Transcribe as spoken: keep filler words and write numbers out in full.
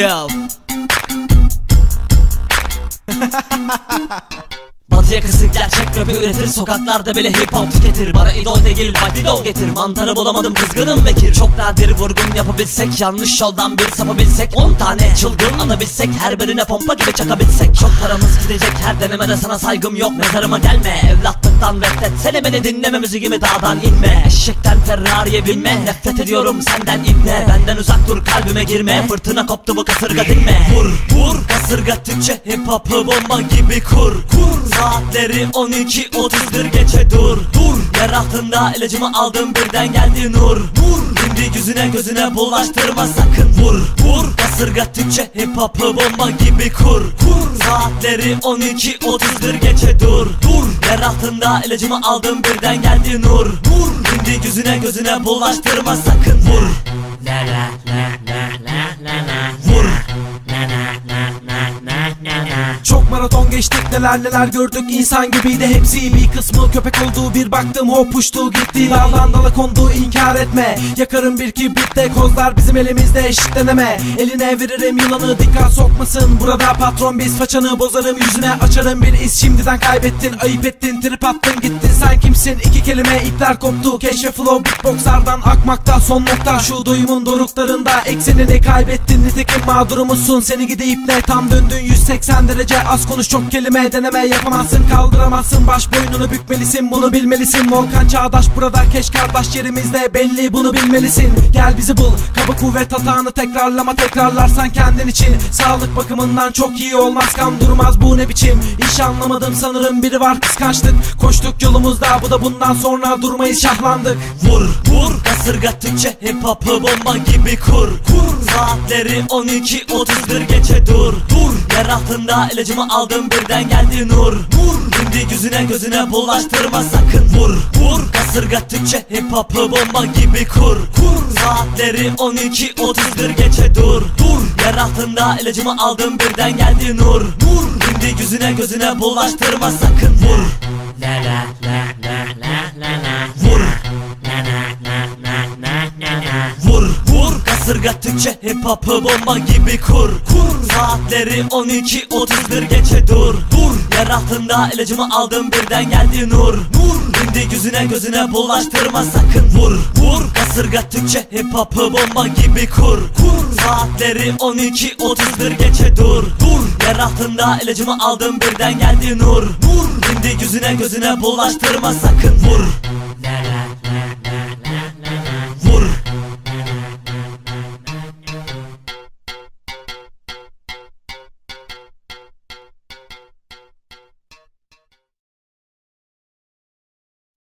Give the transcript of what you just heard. Yo. Batı yakası gerçek rap'i üretir, sokaklarda bile hip hop tüketir. Bana idol değil vadidol getir, mantarı bulamadım kızgınım Bekir. Çok nadir vurgun yapabilsek, yanlış yoldan bir sapabilsek, on tane çılgın alabilsek, her birine pompa gibi çakabilsek. Çok paramız gidecek her denemede, sana saygım yok mezarıma gelme. Evlatlıktan nefret, seni beni dinleme, müziğimi dağdan inme. Eşekten Ferrari'ye binme, nefret ediyorum senden ibne. Benden uzak dur, kalbime girme, fırtına koptu bu kasırga dinme. Vur vur kasırga Türkçe hip hop'u bomba gibi kur kur. Saatleri on iki otuzdur, gece dur dur. Yer altında ilacımı aldım, birden geldi nur nur. Şimdi yüzüne gözüne bulaştırma sakın, vur vur kasırga Türkçe hip hop'u bomba gibi kur kur. Saatleri on iki otuzdur, gece dur dur. Yer altında ilacımı aldım, birden geldi nur nur. Şimdi yüzüne gözüne bulaştırma sakın, vur. La la la la la la. Vur. Na na na na na na na. Çok maraton geçtik, neler neler gördük, insan gibiydi hepsi. Bir kısmı köpek oldu, bir baktım hop uçtu gitti, daldan dala kondu, inkar etme. Yakarım bir kibritte, kozlar bizim elimizde, eşitleneme. Eline veririm yılanı, dikkat sokmasın burada patron, biz façanı bozarım yüzüne, açarım bir iz. Şimdiden kaybettin, ayıp ettin, trip attın gittin, sen kimsin? İki kelime ipler koptu, keşfe flow beatboxlardan akmakta son nokta. Şu duyumun doruklarında eksenini kaybettin, nitekim mağdurumuzsun. Seni gideyip ne tam döndün yüz seksen derece. Az konuş, çok kelime deneme, yapamazsın, kaldıramazsın. Baş boynunu bükmelisin, bunu bilmelisin. Volkan Çağdaş burada, keş kardeş yerimizde, belli bunu bilmelisin. Gel bizi bul, kaba kuvvet hatanı tekrarlama, tekrarlarsan kendin için. Sağlık bakımından çok iyi olmaz, kan durmaz, bu ne biçim İş anlamadım, sanırım biri var kıskançlık. Koştuk yolumuzda, bu da bundan sonra durmayız, şahlandık. Vur vur kasırga Türkçe hip hop'u bomba gibi kur kur. Saatleri on iki otuzdur, gece dur dur. Yer altında ilacımı aldım, birden geldi nur nur. Şimdi yüzüne gözüne bulaştırma sakın, vur vur kasırga Türkçe hip hop'u bomba gibi kur kur. Saatleri on iki otuzdur, gece dur dur. Yer altında ilacımı aldım, birden geldi nur nur. Şimdi yüzüne gözüne bulaştırma sakın, vur. La la la la la la la. Vur. Na na na na na na na. Vur vur kasırga Türkçe hip hop'u bomba gibi kur kur. Saatleri on iki otuzdur, gece dur dur. Yer altında ilacımı aldım, birden geldi nur nur. Şimdi yüzüne gözüne bulaştırma sakın, vur vur kasırga Türkçe hip hop'u bomba gibi kur kur. Saatleri on iki otuzdur, gece dur dur. Yer altında ilacımı aldım, birden geldi nur nur. Şimdi yüzüne gözüne bulaştırma sakın, vur.